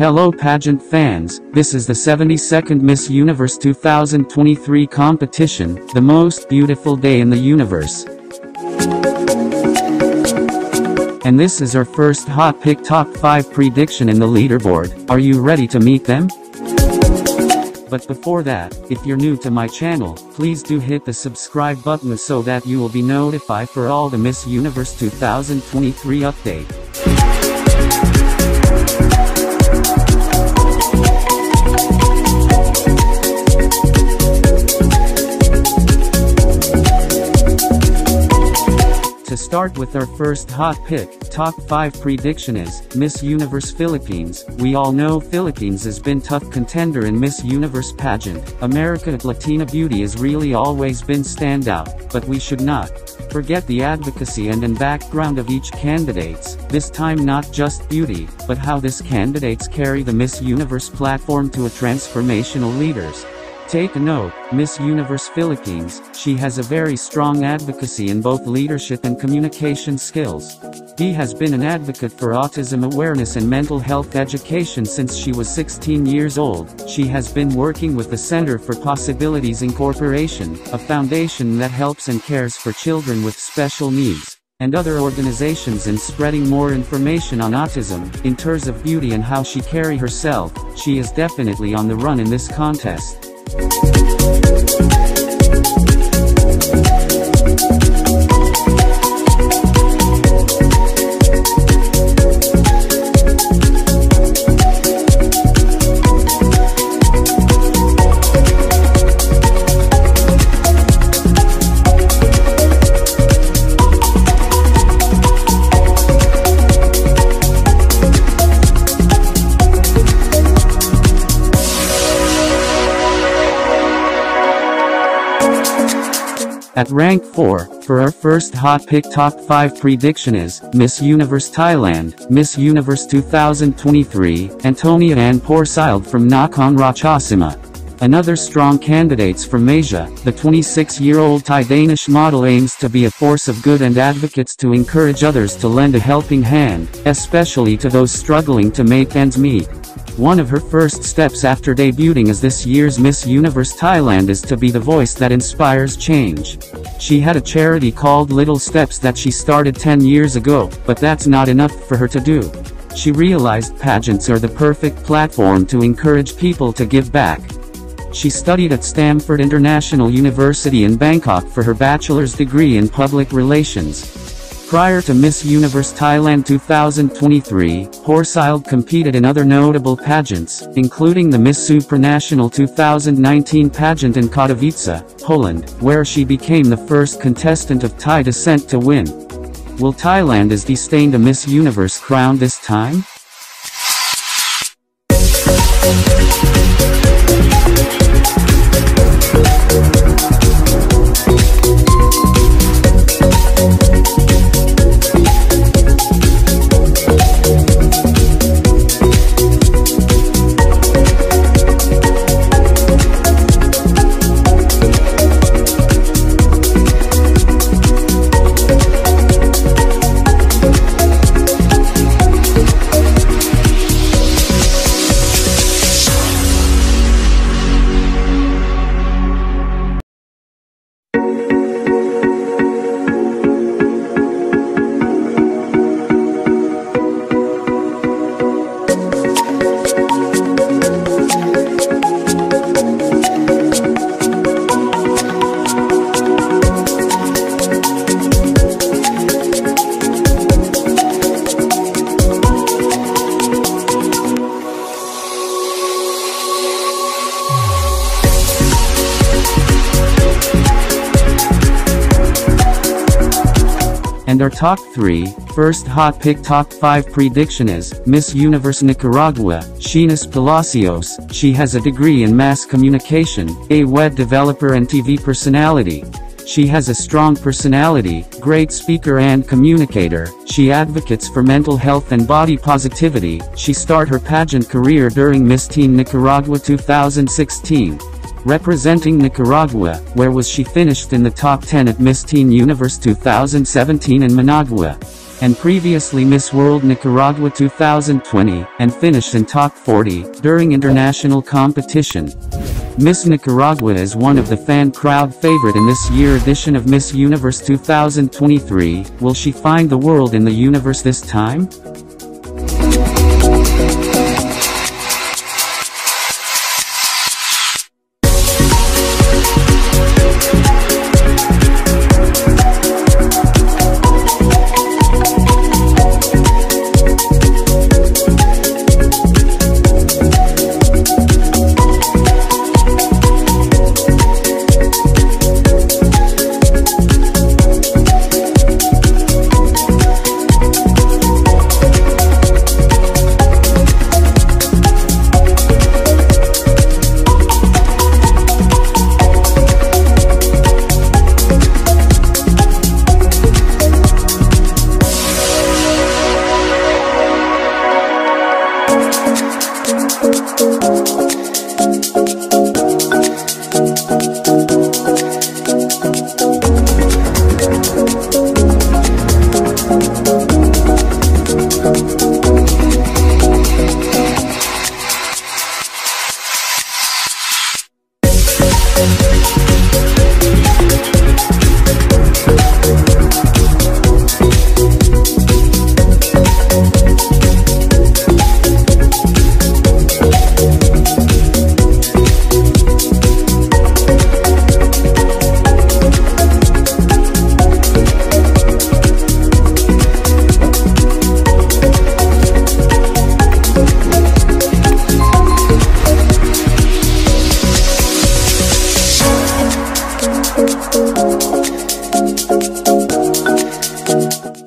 Hello pageant fans, this is the 72nd Miss Universe 2023 competition, the most beautiful day in the universe. And this is our first hot pick top 5 prediction in the leaderboard. Are you ready to meet them? But before that, if you're new to my channel, please do hit the subscribe button so that you will be notified for all the Miss Universe 2023 update. To start with our first hot pick, top 5 prediction is, Miss Universe Philippines. We all know Philippines has been tough contender in Miss Universe pageant. America's Latina beauty has really always been standout, but we should not forget the advocacy and background of each candidates, this time not just beauty, but how this candidates carry the Miss Universe platform to a transformational leaders. Take a note, Miss Universe Philippines, she has a very strong advocacy in both leadership and communication skills. She has been an advocate for autism awareness and mental health education since she was 16 years old. She has been working with the Center for Possibilities Incorporation, a foundation that helps and cares for children with special needs, and other organizations in spreading more information on autism. In terms of beauty and how she carry herself, she is definitely on the run in this contest. At rank 4, for our first hot pick top 5 prediction is, Miss Universe Thailand, Miss Universe 2023, Anntonia Porsild from Nakhon Ratchasima. Another strong candidates from Asia, the 26-year-old Thai-Danish model aims to be a force of good and advocates to encourage others to lend a helping hand, especially to those struggling to make ends meet. One of her first steps after debuting as this year's Miss Universe Thailand is to be the voice that inspires change. She had a charity called Little Steps that she started 10 years ago, but that's not enough for her to do. She realized pageants are the perfect platform to encourage people to give back. She studied at Stanford International University in Bangkok for her bachelor's degree in public relations. Prior to Miss Universe Thailand 2023, Porsild competed in other notable pageants, including the Miss Supranational 2019 pageant in Katowice, Poland, where she became the first contestant of Thai descent to win. Will Thailand is destined a Miss Universe crown this time? And our top 3, first hot pick top 5 prediction is, Miss Universe Nicaragua, Sheynnis Palacios. She has a degree in mass communication, a web developer and TV personality. She has a strong personality, great speaker and communicator. She advocates for mental health and body positivity. She started her pageant career during Miss Teen Nicaragua 2016. Representing Nicaragua, where was she finished in the top 10 at Miss Teen Universe 2017 in Managua. and previously Miss World Nicaragua 2020, and finished in top 40 during international competition. Miss Nicaragua is one of the fan crowd favorite in this year's edition of Miss Universe 2023. Will she find the world in the universe this time?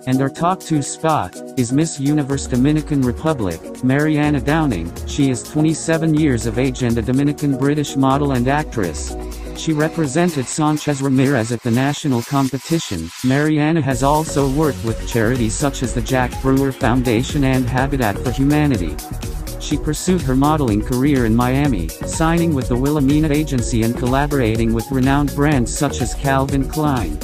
And our top 2 spot is Miss Universe Dominican Republic, Mariana Downing. She is 27 years of age and a Dominican-British model and actress. She represented Sanchez Ramirez at the national competition. Mariana has also worked with charities such as the Jack Brewer Foundation and Habitat for Humanity. She pursued her modeling career in Miami, signing with the Wilhelmina Agency and collaborating with renowned brands such as Calvin Klein.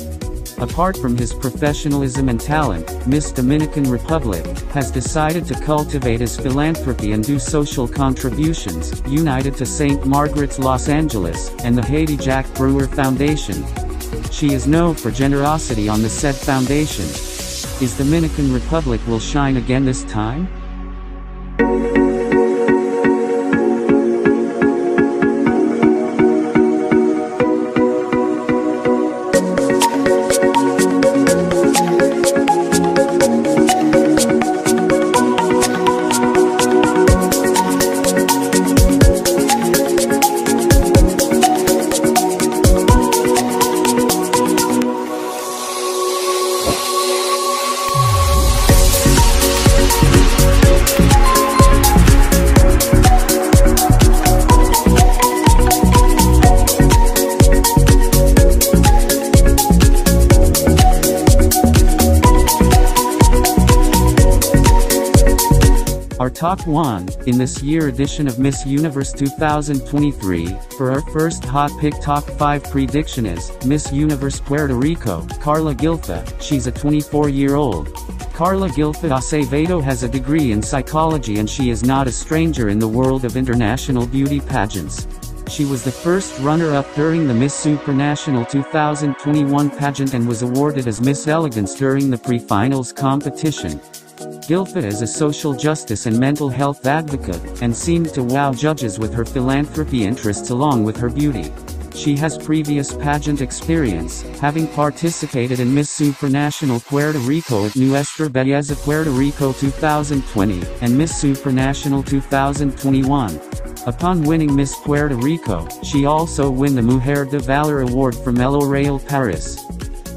Apart from his professionalism and talent, Miss Dominican Republic has decided to cultivate his philanthropy and do social contributions, united to St. Margaret's Los Angeles, and the Haiti Jack Brewer Foundation. She is known for generosity on the said foundation. Is Dominican Republic will shine again this time? Our top 1 in this year's edition of Miss Universe 2023. For our first hot pick, top 5 prediction is Miss Universe Puerto Rico, Karla Guilfú. She's a 24-year-old. Karla Guilfú Acevedo has a degree in psychology and she is not a stranger in the world of international beauty pageants. She was the first runner-up during the Miss Supranational 2021 pageant and was awarded as Miss Elegance during the pre-finals competition. Guilfú is a social justice and mental health advocate, and seemed to wow judges with her philanthropy interests along with her beauty. She has previous pageant experience, having participated in Miss Supranational Puerto Rico at Nuestra Belleza Puerto Rico 2020, and Miss Supranational 2021. Upon winning Miss Puerto Rico, she also won the Mujer de Valor Award from Melo Real Paris.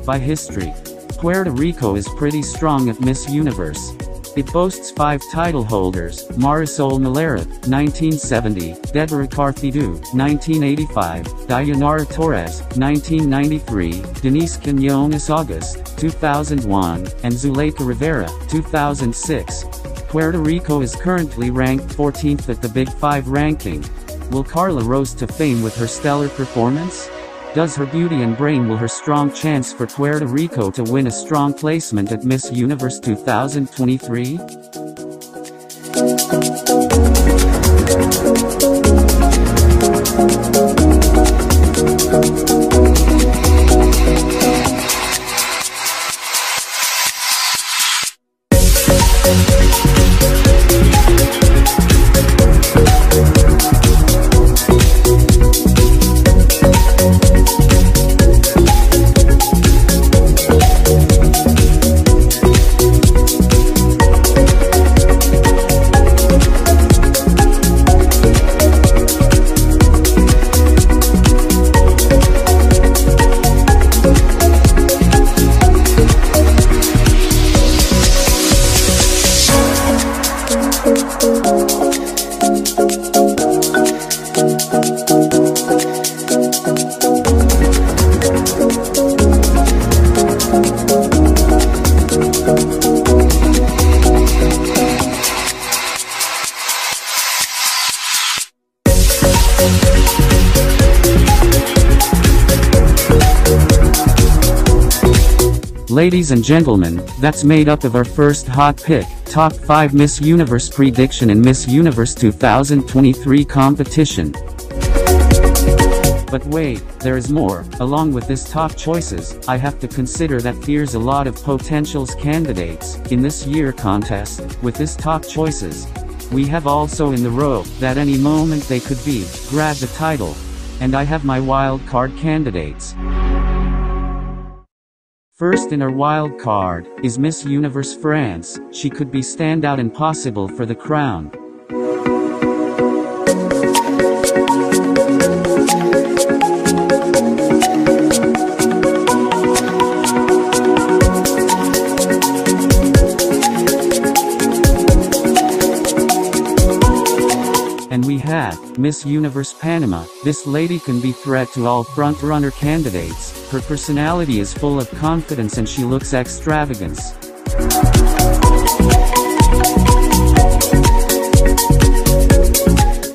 By history, Puerto Rico is pretty strong at Miss Universe. It boasts 5 title holders: Marisol Malaret, 1970, Deborah Carduner, 1985, Dayanara Torres, 1993, Denise Quiñones August, 2001, and Zuleika Rivera, 2006. Puerto Rico is currently ranked 14th at the Big 5 ranking. Will Karla rose to fame with her stellar performance? does her beauty and brain will her strong chance for Puerto Rico to win a strong placement at Miss Universe 2023? Ladies and gentlemen, that's made up of our first hot pick, Top 5 Miss Universe Prediction and Miss Universe 2023 Competition. But wait, there is more. Along with this top choices, I have to consider that there's a lot of potentials candidates in this year contest. With this top choices, we have also in the row, that any moment they could be, grab the title. And I have my wild card candidates. First in our wild card, is Miss Universe France. She could be standout and possible for the crown. And we have Miss Universe Panama. This lady can be threat to all front-runner candidates. Her personality is full of confidence and she looks extravagant.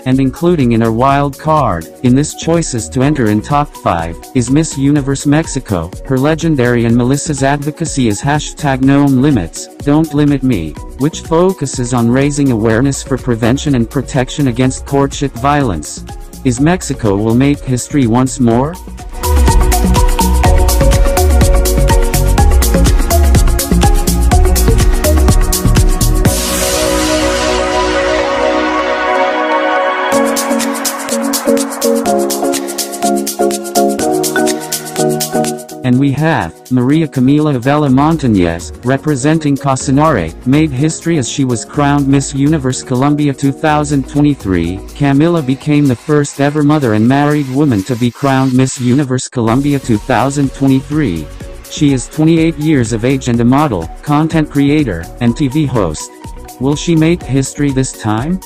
And including in her wild card, in this choices to enter in top 5, is Miss Universe Mexico. Her legendary and Melissa's advocacy is #NoLimits, Don't Limit Me, which focuses on raising awareness for prevention and protection against courtship violence. Is Mexico will make history once more? And we have Maria Camila Avella Montañez, representing Casanare, made history as she was crowned Miss Universe Colombia 2023. Camila became the first ever mother and married woman to be crowned Miss Universe Colombia 2023. She is 28 years of age and a model, content creator, and TV host. Will she make history this time?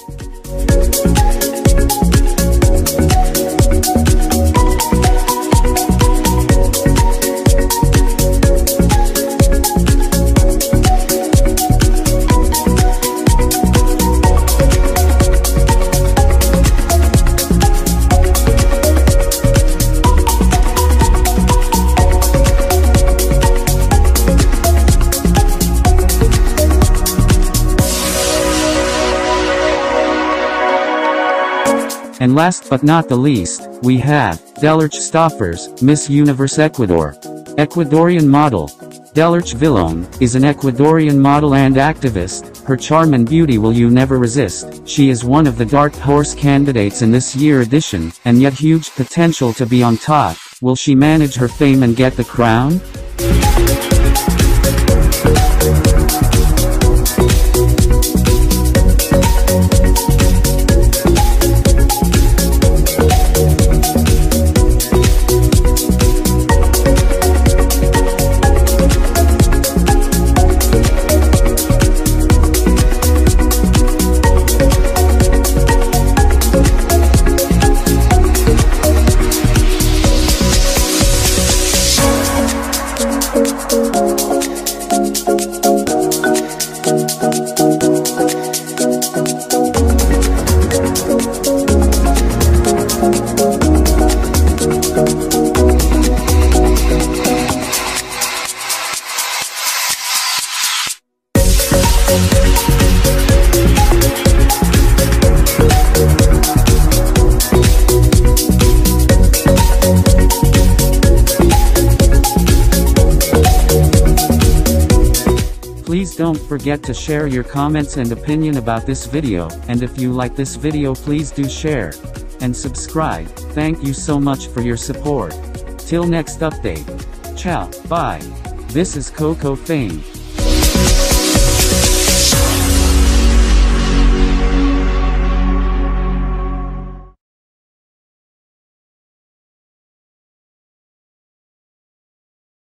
And last but not the least, we have Delarch Stoffers, Miss Universe Ecuador. Ecuadorian model. Delarch Villon is an Ecuadorian model and activist. Her charm and beauty will you never resist. She is one of the dark horse candidates in this year edition, and yet huge potential to be on top. Will she manage her fame and get the crown? Please don't forget to share your comments and opinion about this video, and if you like this video please do share and subscribe. Thank you so much for your support. Till next update. Ciao, bye. This is Coco Fame.